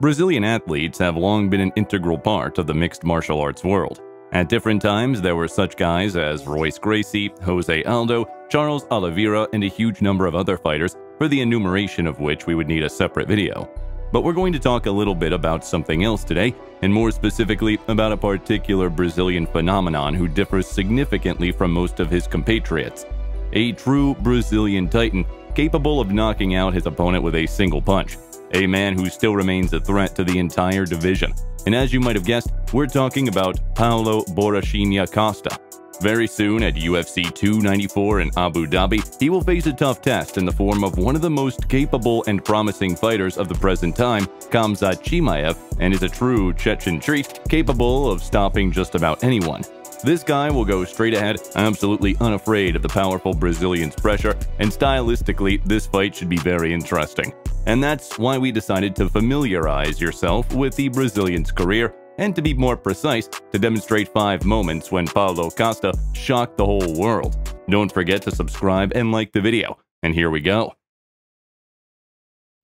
Brazilian athletes have long been an integral part of the mixed martial arts world. At different times, there were such guys as Royce Gracie, Jose Aldo, Charles Oliveira, and a huge number of other fighters, for the enumeration of which we would need a separate video. But we're going to talk a little bit about something else today, and more specifically about a particular Brazilian phenomenon who differs significantly from most of his compatriots. A true Brazilian titan, capable of knocking out his opponent with a single punch. A man who still remains a threat to the entire division. And as you might have guessed, we're talking about Paulo Borrachinha Costa. Very soon, at UFC 294 in Abu Dhabi, he will face a tough test in the form of one of the most capable and promising fighters of the present time, Khamzat Chimaev, and is a true Chechen treat, capable of stopping just about anyone. This guy will go straight ahead, absolutely unafraid of the powerful Brazilian's pressure, and stylistically, this fight should be very interesting. And that's why we decided to familiarize yourself with the Brazilian's career, and to be more precise, to demonstrate 5 moments when Paulo Costa shocked the whole world. Don't forget to subscribe and like the video, and here we go.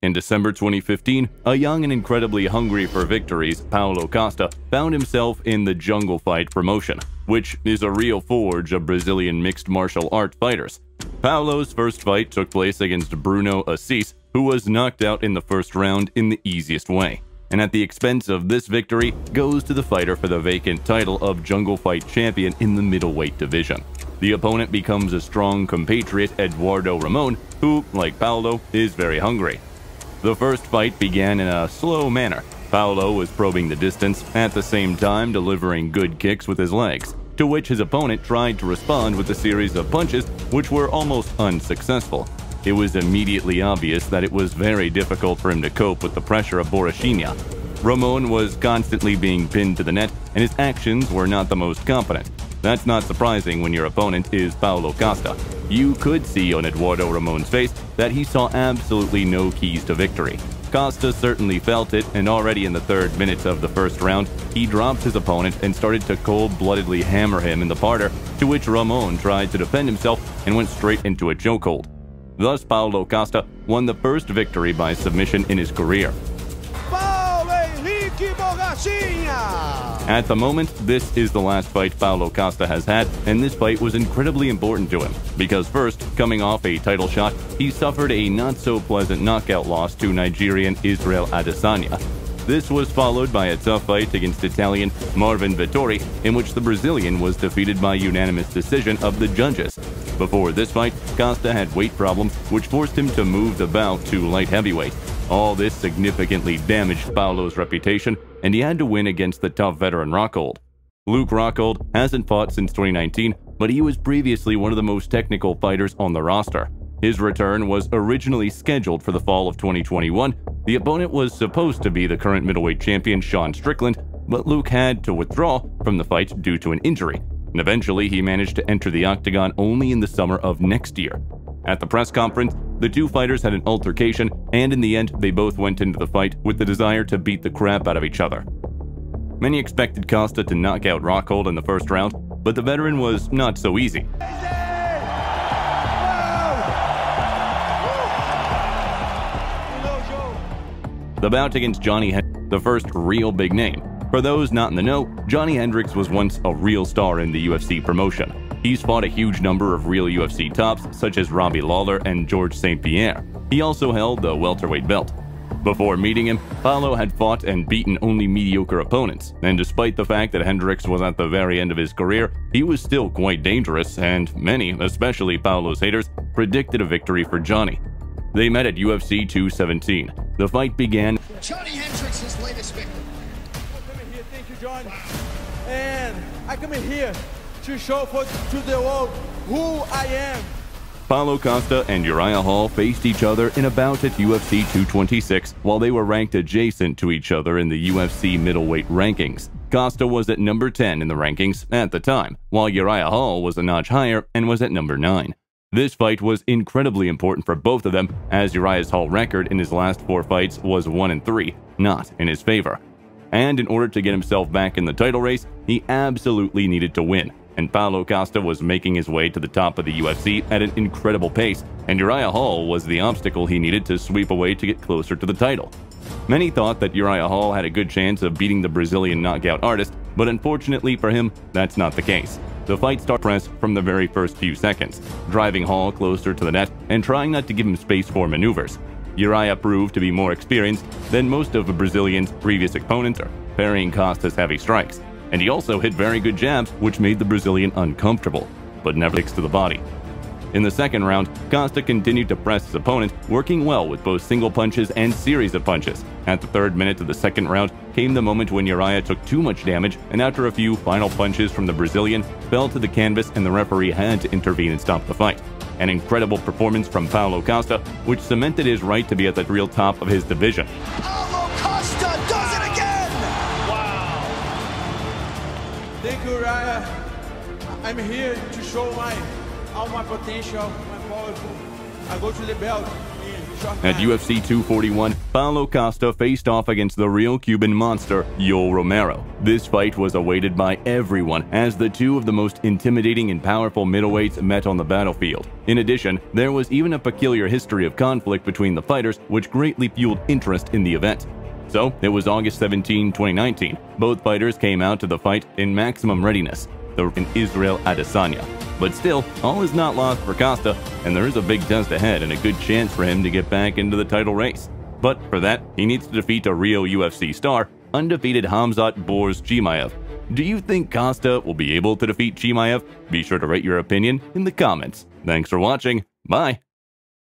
In December 2015, a young and incredibly hungry for victories, Paulo Costa found himself in the Jungle Fight promotion, which is a real forge of Brazilian mixed martial art fighters. Paulo's first fight took place against Bruno Assis, who was knocked out in the first round in the easiest way. And at the expense of this victory goes to the fighter for the vacant title of Jungle Fight champion in the middleweight division. The opponent becomes a strong compatriot, Eduardo Ramon, who, like Paulo, is very hungry. The first fight began in a slow manner. Paulo was probing the distance, at the same time delivering good kicks with his legs, to which his opponent tried to respond with a series of punches which were almost unsuccessful. It was immediately obvious that it was very difficult for him to cope with the pressure of Borrachinha. Ramon was constantly being pinned to the net, and his actions were not the most competent. That's not surprising when your opponent is Paulo Costa. You could see on Eduardo Ramon's face that he saw absolutely no keys to victory. Costa certainly felt it, and already in the 3rd minutes of the first round, he dropped his opponent and started to cold-bloodedly hammer him in the parter, to which Ramon tried to defend himself and went straight into a chokehold. Thus, Paulo Costa won the first victory by submission in his career. At the moment, this is the last fight Paulo Costa has had, and this fight was incredibly important to him, because first, coming off a title shot, he suffered a not-so-pleasant knockout loss to Nigerian Israel Adesanya. This was followed by a tough fight against Italian Marvin Vittori, in which the Brazilian was defeated by unanimous decision of the judges. Before this fight, Costa had weight problems, which forced him to move the bout to light heavyweight. All this significantly damaged Paulo's reputation, and he had to win against the tough veteran Rockhold. Luke Rockhold hasn't fought since 2019, but he was previously one of the most technical fighters on the roster. His return was originally scheduled for the fall of 2021. The opponent was supposed to be the current middleweight champion Sean Strickland, but Luke had to withdraw from the fight due to an injury, and eventually he managed to enter the octagon only in the summer of next year. At the press conference, the two fighters had an altercation, and in the end, they both went into the fight with the desire to beat the crap out of each other. Many expected Costa to knock out Rockhold in the first round, but the veteran was not so easy. The bout against Johnny Hendricks, the first real big name. For those not in the know, Johnny Hendricks was once a real star in the UFC promotion. He's fought a huge number of real UFC tops, such as Robbie Lawler and George St-Pierre. He also held the welterweight belt. Before meeting him, Paulo had fought and beaten only mediocre opponents, and despite the fact that Hendricks was at the very end of his career, he was still quite dangerous, and many, especially Paulo's haters, predicted a victory for Johnny. They met at UFC 217. The fight began. Johnny Hendricks, his latest victim. I come in here, thank you, John. And I come in here to show to the world who I am. Paulo Costa and Uriah Hall faced each other in a bout at UFC 226 while they were ranked adjacent to each other in the UFC middleweight rankings. Costa was at number 10 in the rankings at the time, while Uriah Hall was a notch higher and was at number 9. This fight was incredibly important for both of them, as Uriah Hall's record in his last 4 fights was 1-3, not in his favor. And in order to get himself back in the title race, he absolutely needed to win. and Paulo Costa was making his way to the top of the UFC at an incredible pace, and Uriah Hall was the obstacle he needed to sweep away to get closer to the title. Many thought that Uriah Hall had a good chance of beating the Brazilian knockout artist, but unfortunately for him, that's not the case. The fight started press from the very first few seconds, driving Hall closer to the net and trying not to give him space for maneuvers. Uriah proved to be more experienced than most of Brazilian's previous opponents are, parrying Costa's heavy strikes, and he also hit very good jabs, which made the Brazilian uncomfortable, but never sticks to the body. In the second round, Costa continued to press his opponent, working well with both single punches and series of punches. At the 3rd minute of the second round came the moment when Uriah took too much damage, and after a few final punches from the Brazilian, fell to the canvas and the referee had to intervene and stop the fight. An incredible performance from Paulo Costa, which cemented his right to be at the real top of his division. Paulo Costa does it again! Wow! Thank you, Uriah. I'm here to show all my potential, my power. I go to the belt. At UFC 241, Paulo Costa faced off against the real Cuban monster, Yoel Romero. This fight was awaited by everyone as the two of the most intimidating and powerful middleweights met on the battlefield. In addition, there was even a peculiar history of conflict between the fighters, which greatly fueled interest in the event. So, it was August 17, 2019. Both fighters came out to the fight in maximum readiness. Israel Adesanya. But still, all is not lost for Costa, and there is a big test ahead and a good chance for him to get back into the title race. But for that, he needs to defeat a real UFC star, undefeated Khamzat Chimaev. Do you think Costa will be able to defeat Chimaev? Be sure to write your opinion in the comments. Thanks for watching. Bye.